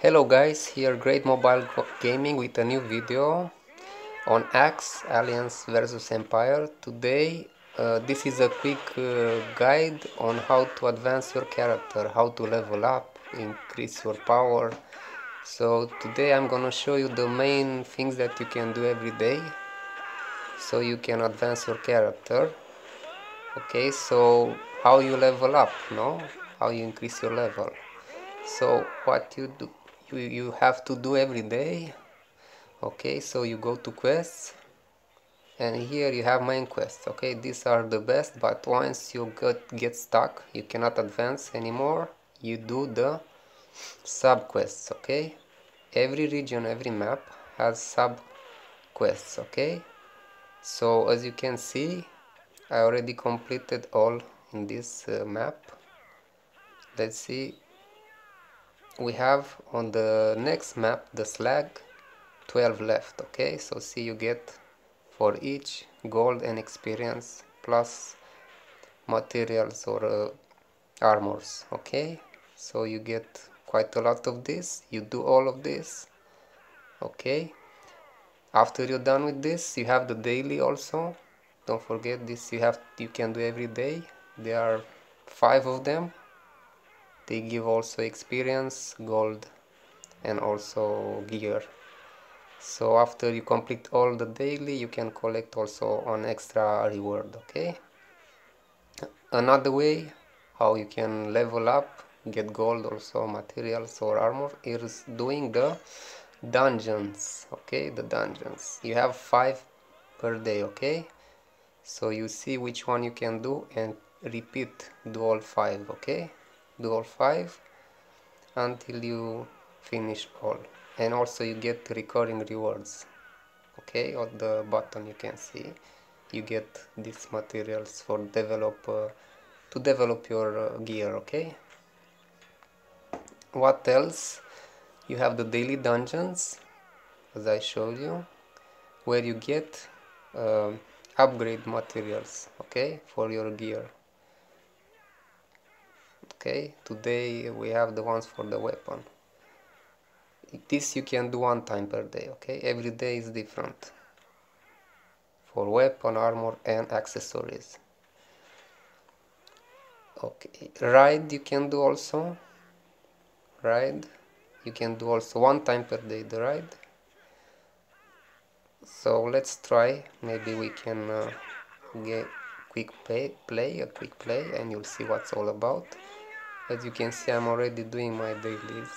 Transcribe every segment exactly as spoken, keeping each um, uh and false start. Hello guys, here GreatMobileGaming with a new video on Axe Alliance versus Empire. Today uh, this is a quick uh, guide on how to advance your character, how to level up, increase your power. So today I'm gonna show you the main things that you can do every day so you can advance your character. Okay, so how you level up, no? How you increase your level. So what you do, you, you have to do every day. Okay, so you go to quests, and here you have main quests. Okay, these are the best, but once you get, get stuck, you cannot advance anymore, you do the sub quests. Okay, every region, every map has sub quests. Okay, so as you can see, I already completed all in this uh, map. Let's see. We have on the next map, the slag, twelve left. Okay, so see, you get for each gold and experience plus materials or uh, armors. Okay, so you get quite a lot of this. You do all of this. Okay, after you're done with this, you have the daily also. Don't forget this, you have you can do every day. There are five of them. They give also experience, gold, and also gear. So after you complete all the daily, you can collect also an extra reward. Okay, another way how you can level up, get gold, also materials or armor, is doing the dungeons. Okay, the dungeons, you have five per day. Okay, so you see which one you can do and repeat, do all five. Okay, do all five until you finish all, and also you get recurring rewards. Okay, on the bottom you can see you get these materials for develop uh, to develop your uh, gear. Okay, what else? You have the daily dungeons, as I showed you, where you get uh, upgrade materials. Okay, for your gear. Okay, today we have the ones for the weapon. This you can do one time per day. Okay, every day is different for weapon, armor, and accessories. Okay, ride you can do also. Ride you can do also one time per day, the ride. So let's try, maybe we can uh, get quick play, play a quick play, and you'll see what's all about. As you can see, I'm already doing my dailies.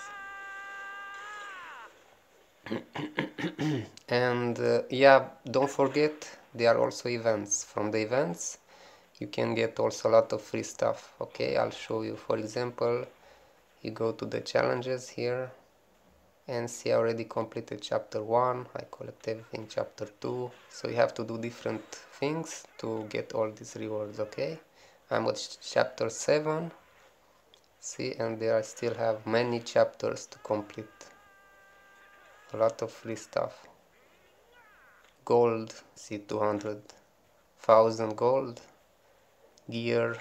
And uh, yeah, don't forget, there are also events. From the events you can get also a lot of free stuff. Okay, I'll show you. For example, you go to the challenges here and see, I already completed chapter one, I collect everything chapter two. So you have to do different things to get all these rewards. Okay, I'm at chapter seven, see, and there I still have many chapters to complete. A lot of free stuff. Gold, see, two hundred thousand gold. Gear,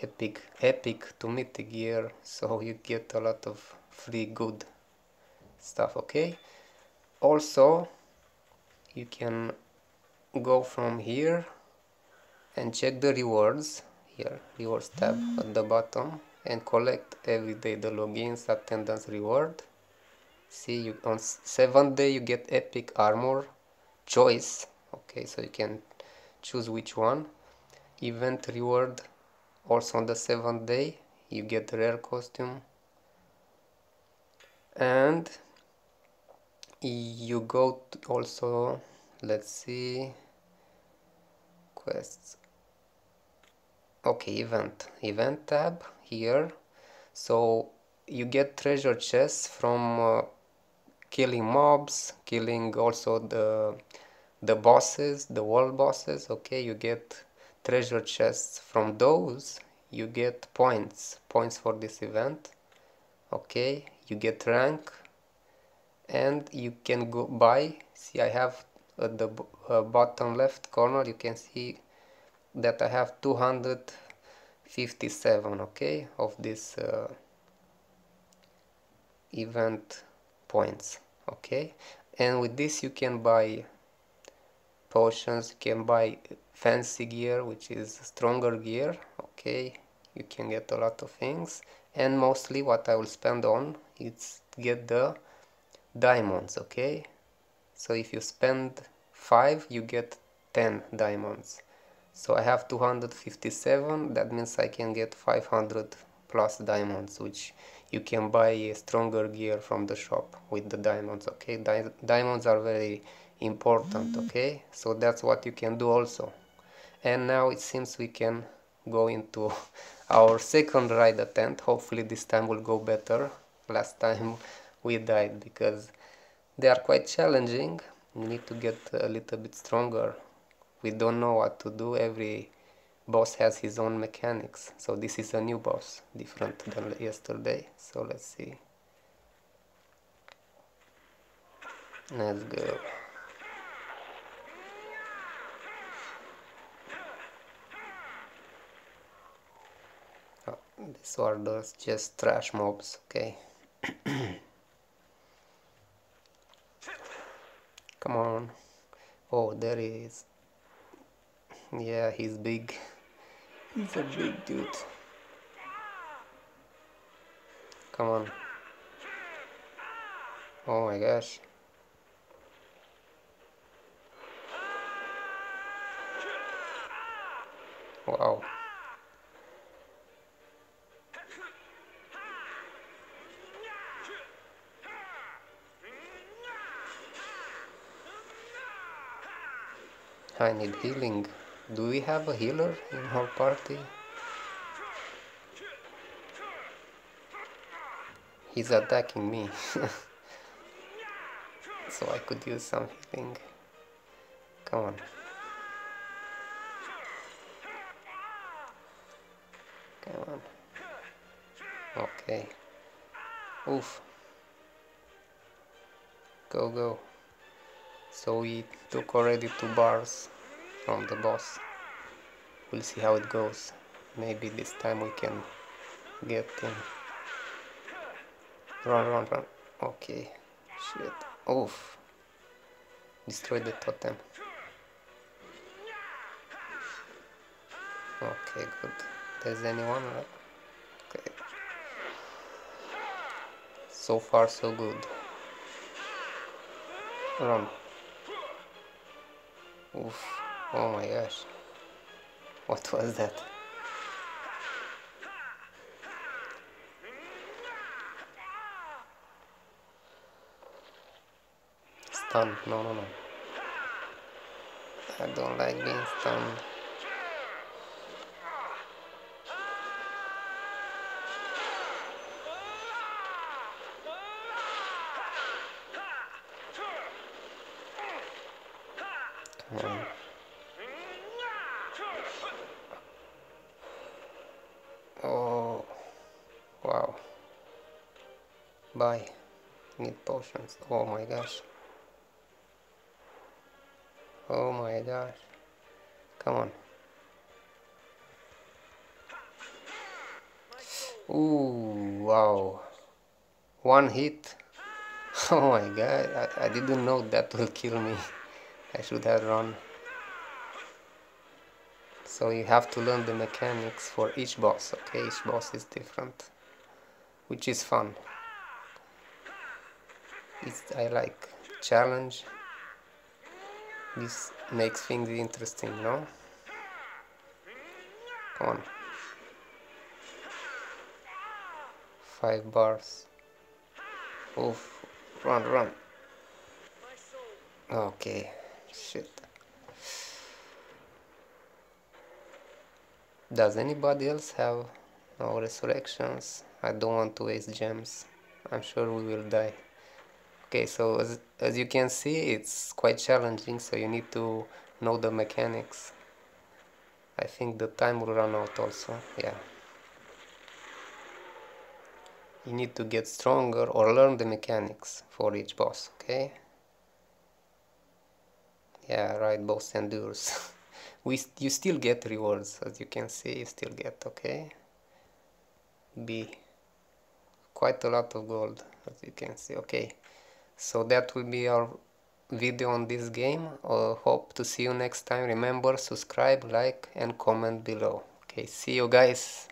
epic, epic to mythic gear, so you get a lot of free good stuff. Okay, also you can go from here and check the rewards here, rewards tab at the bottom, and collect every day the logins, attendance reward. See, you on seventh day you get epic armor choice. Okay, so you can choose which one. Event reward, also on the seventh day you get rare costume. And you go to also, let's see, quests. Okay, event, event tab here. So you get treasure chests from uh, killing mobs, killing also the the bosses, the world bosses. Okay, you get treasure chests from those. You get points, points for this event. Okay, you get rank, and you can go buy. See, I have at the uh, bottom left corner, you can see that I have two hundred fifty-seven. Okay, of this uh, event points, okay? And with this you can buy potions, you can buy fancy gear, which is stronger gear, okay? You can get a lot of things, and mostly what I will spend on is get the diamonds, okay? So if you spend five, you get ten diamonds. So I have two hundred fifty-seven, that means I can get five hundred plus diamonds, which you can buy stronger gear from the shop with the diamonds, okay? Di diamonds are very important, okay? So that's what you can do also. And now it seems we can go into our second raid attempt. Hopefully this time will go better. Last time we died because they are quite challenging. You need to get a little bit stronger. We don't know what to do. Every boss has his own mechanics. So this is a new boss, different than yesterday. So let's see. Let's go. Oh, these are those just trash mobs, okay. Come on. Oh, there he is. Yeah, he's big. He's a big dude. Come on. Oh my gosh. Wow. I need healing. Do we have a healer in our party? He's attacking me. So I could use some healing. Come on. Come on. Okay. Oof. Go, go. So we took already two bars from the boss. We'll see how it goes. Maybe this time we can get him. Run, run, run. Okay. Shit. Oof. Destroy the totem. Okay, good. There's anyone? Okay. So far, so good. Run. Oof, oh my gosh, what was that? Stun, no, no, no. I don't like being stunned. Oh, wow. Bye. Need potions. Oh my gosh. Oh my gosh. Come on. Ooh, wow. One hit. Oh my god. I, I didn't know that will kill me. I should have run. So you have to learn the mechanics for each boss, okay? Each boss is different, which is fun. It's, I like challenge. This makes things interesting, no? Come on. Five bars. Oof. Run, run. Okay. Shit. Does anybody else have no resurrections? I don't want to waste gems. I'm sure we will die. Okay, so as, as you can see, it's quite challenging, so you need to know the mechanics. I think the time will run out also, yeah. You need to get stronger or learn the mechanics for each boss, okay? Yeah, right, boss endures. we st you still get rewards, as you can see, you still get, okay? B. Quite a lot of gold. as you can see. Okay, so that will be our video on this game. Uh, hope to see you next time. Remember, subscribe, like and comment below. Okay, see you guys.